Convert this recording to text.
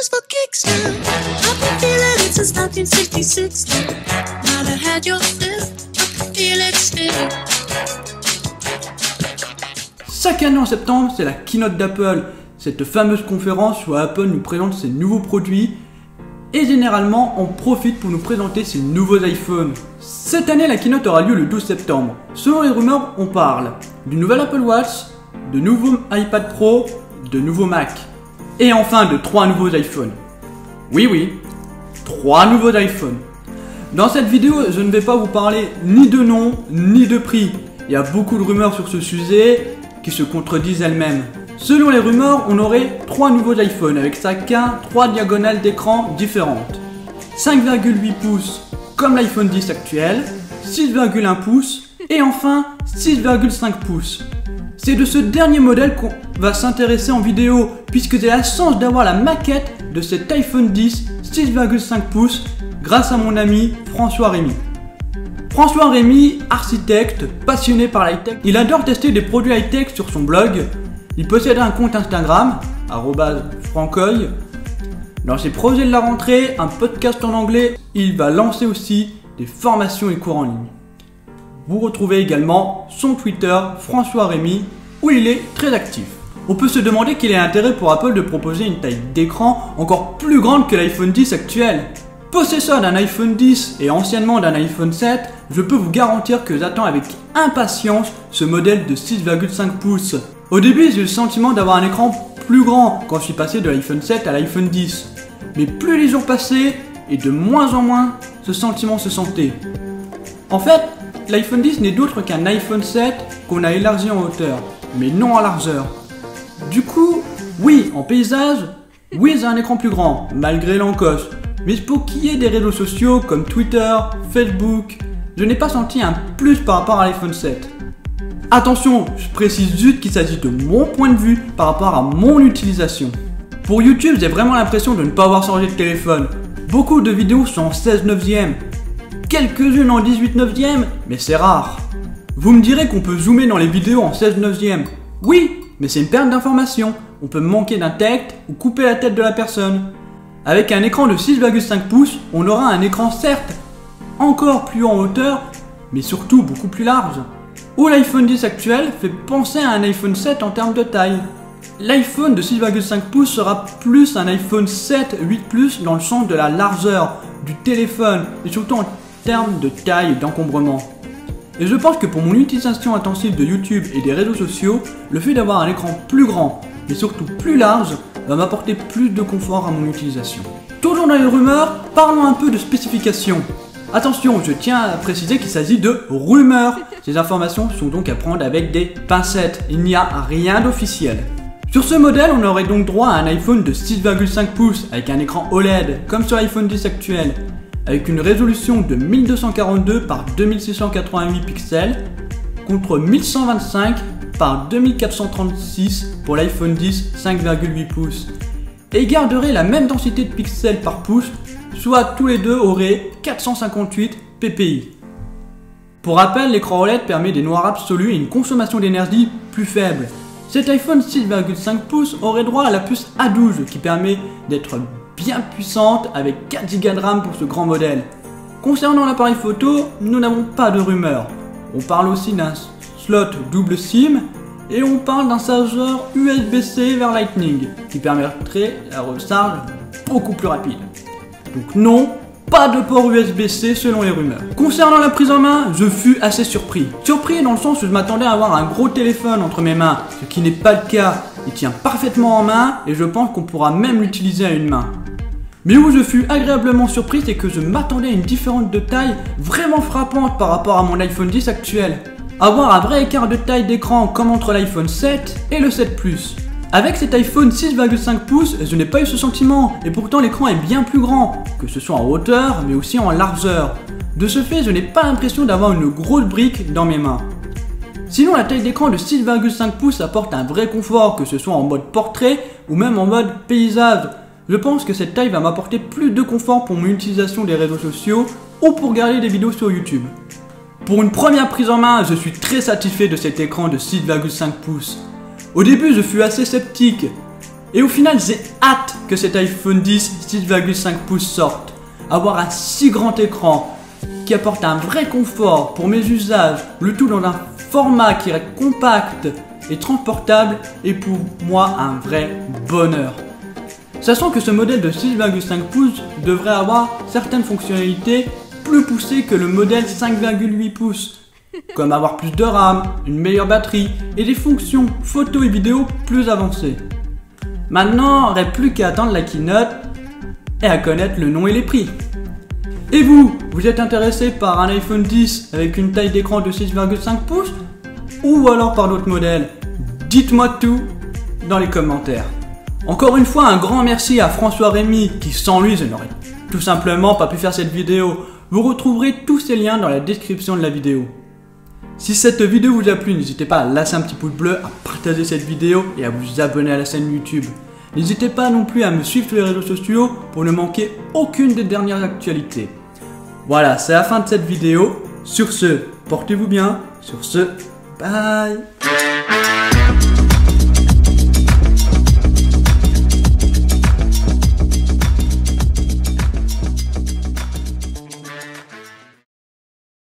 just for kicks now. I can feel it since 1966 now. Now that I had your fill, I can feel it still. Chaque année en septembre, c'est la Keynote d'Apple, cette fameuse conférence où Apple nous présente ses nouveaux produits et généralement on profite pour nous présenter ses nouveaux iPhones. Cette année, la Keynote aura lieu le 12 septembre. Selon les rumeurs, on parle du nouvel Apple Watch, de nouveaux iPad Pro, de nouveaux Mac. Et enfin de 3 nouveaux iPhones. Oui, 3 nouveaux iPhones. Dans cette vidéo, je ne vais pas vous parler ni de nom, ni de prix. Il y a beaucoup de rumeurs sur ce sujet qui se contredisent elles-mêmes. Selon les rumeurs, on aurait 3 nouveaux iPhones avec chacun 3 diagonales d'écran différentes. 5,8 pouces comme l'iPhone X actuel, 6,1 pouces et enfin 6,5 pouces. C'est de ce dernier modèle qu'on va s'intéresser en vidéo puisque j'ai la chance d'avoir la maquette de cet iPhone X 6,5 pouces grâce à mon ami François Rémy. François Rémy, architecte, passionné par l'high-tech, il adore tester des produits high-tech sur son blog. Il possède un compte Instagram, @francoyyy. Dans ses projets de la rentrée, un podcast en anglais, il va lancer aussi des formations et cours en ligne. Vous retrouvez également son Twitter, François Rémy, où il est très actif. On peut se demander quel est l'intérêt pour Apple de proposer une taille d'écran encore plus grande que l'iPhone X actuel. Possesseur d'un iPhone X et anciennement d'un iPhone 7, je peux vous garantir que j'attends avec impatience ce modèle de 6,5 pouces. Au début, j'ai le sentiment d'avoir un écran plus grand quand je suis passé de l'iPhone 7 à l'iPhone X. Mais plus les jours passaient, et de moins en moins, ce sentiment se sentait. En fait, l'iPhone X n'est d'autre qu'un iPhone 7 qu'on a élargi en hauteur, mais non en largeur. Du coup, oui, en paysage, oui, j'ai un écran plus grand, malgré l'encoche. Mais pour qu'il y ait des réseaux sociaux comme Twitter, Facebook, je n'ai pas senti un plus par rapport à l'iPhone 7. Attention, je précise juste qu'il s'agit de mon point de vue par rapport à mon utilisation. Pour YouTube, j'ai vraiment l'impression de ne pas avoir changé de téléphone. Beaucoup de vidéos sont en 16/9e. Quelques-unes en 18/9e, mais c'est rare. Vous me direz qu'on peut zoomer dans les vidéos en 16/9e. Oui, mais c'est une perte d'information. On peut manquer d'un texte ou couper la tête de la personne. Avec un écran de 6,5 pouces, on aura un écran certes encore plus en hauteur, mais surtout beaucoup plus large. Ou l'iPhone X actuel fait penser à un iPhone 7 en termes de taille. L'iPhone de 6,5 pouces sera plus un iPhone 7, 8 Plus dans le sens de la largeur du téléphone et surtout en termes de taille et d'encombrement. Et je pense que pour mon utilisation intensive de YouTube et des réseaux sociaux, le fait d'avoir un écran plus grand mais surtout plus large va m'apporter plus de confort à mon utilisation. Toujours dans les rumeurs, parlons un peu de spécifications. Attention, je tiens à préciser qu'il s'agit de rumeurs. Ces informations sont donc à prendre avec des pincettes, il n'y a rien d'officiel. Sur ce modèle, on aurait donc droit à un iPhone de 6,5 pouces avec un écran OLED, comme sur l'iPhone X actuel, avec une résolution de 1242 par 2688 pixels, contre 1125 par 2436 pour l'iPhone X 5,8 pouces, et garderait la même densité de pixels par pouce, soit tous les deux auraient 458 ppi. Pour rappel, l'écran OLED permet des noirs absolus et une consommation d'énergie plus faible. Cet iPhone 6,5 pouces aurait droit à la puce A12 qui permet d'être bien puissante avec 4 Go de RAM pour ce grand modèle. Concernant l'appareil photo, nous n'avons pas de rumeurs. On parle aussi d'un slot double SIM et on parle d'un chargeur USB-C vers lightning qui permettrait la recharge beaucoup plus rapide. Donc non, pas de port USB-C selon les rumeurs. Concernant la prise en main, je fus assez surpris. Surpris dans le sens où je m'attendais à avoir un gros téléphone entre mes mains, ce qui n'est pas le cas. Il tient parfaitement en main et je pense qu'on pourra même l'utiliser à une main. Mais où je fus agréablement surpris, c'est que je m'attendais à une différence de taille vraiment frappante par rapport à mon iPhone X actuel. Avoir un vrai écart de taille d'écran comme entre l'iPhone 7 et le 7 Plus. Avec cet iPhone 6,5 pouces, je n'ai pas eu ce sentiment, et pourtant l'écran est bien plus grand, que ce soit en hauteur, mais aussi en largeur. De ce fait, je n'ai pas l'impression d'avoir une grosse brique dans mes mains. Sinon, la taille d'écran de 6,5 pouces apporte un vrai confort, que ce soit en mode portrait, ou même en mode paysage. Je pense que cette taille va m'apporter plus de confort pour mon utilisation des réseaux sociaux, ou pour regarder des vidéos sur YouTube. Pour une première prise en main, je suis très satisfait de cet écran de 6,5 pouces. Au début, je fus assez sceptique, Et au final, j'ai hâte que cet iPhone 10 6,5 pouces sorte. Avoir un si grand écran qui apporte un vrai confort pour mes usages, le tout dans un format qui est compact et transportable est pour moi un vrai bonheur. Sachant que ce modèle de 6,5 pouces devrait avoir certaines fonctionnalités plus poussées que le modèle 5,8 pouces, comme avoir plus de RAM, une meilleure batterie et des fonctions photo et vidéo plus avancées. Maintenant, on n'aurait plus qu'à attendre la keynote et à connaître le nom et les prix. Et vous, vous êtes intéressé par un iPhone 10 avec une taille d'écran de 6,5 pouces ou alors par d'autres modèles? Dites-moi tout dans les commentaires. Encore une fois, un grand merci à François Rémy qui sans lui je n'aurais tout simplement pas pu faire cette vidéo. Vous retrouverez tous ces liens dans la description de la vidéo. Si cette vidéo vous a plu, n'hésitez pas à lâcher un petit pouce bleu, à partager cette vidéo et à vous abonner à la chaîne YouTube. N'hésitez pas non plus à me suivre sur les réseaux sociaux pour ne manquer aucune des dernières actualités. Voilà, c'est la fin de cette vidéo. Sur ce, portez-vous bien. Sur ce, bye!